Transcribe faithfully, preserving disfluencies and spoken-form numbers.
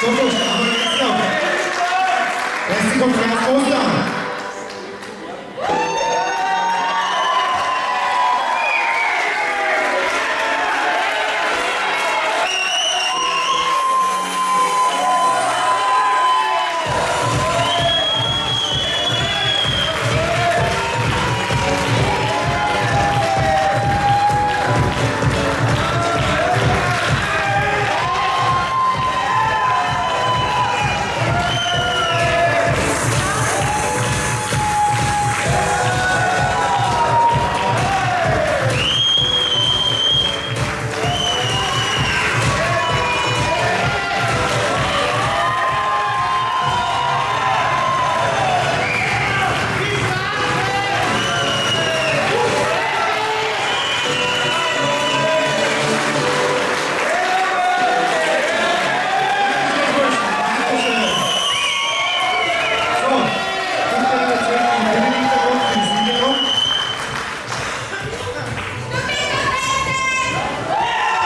So, so, so, so. Herzlich willkommen, Ostern!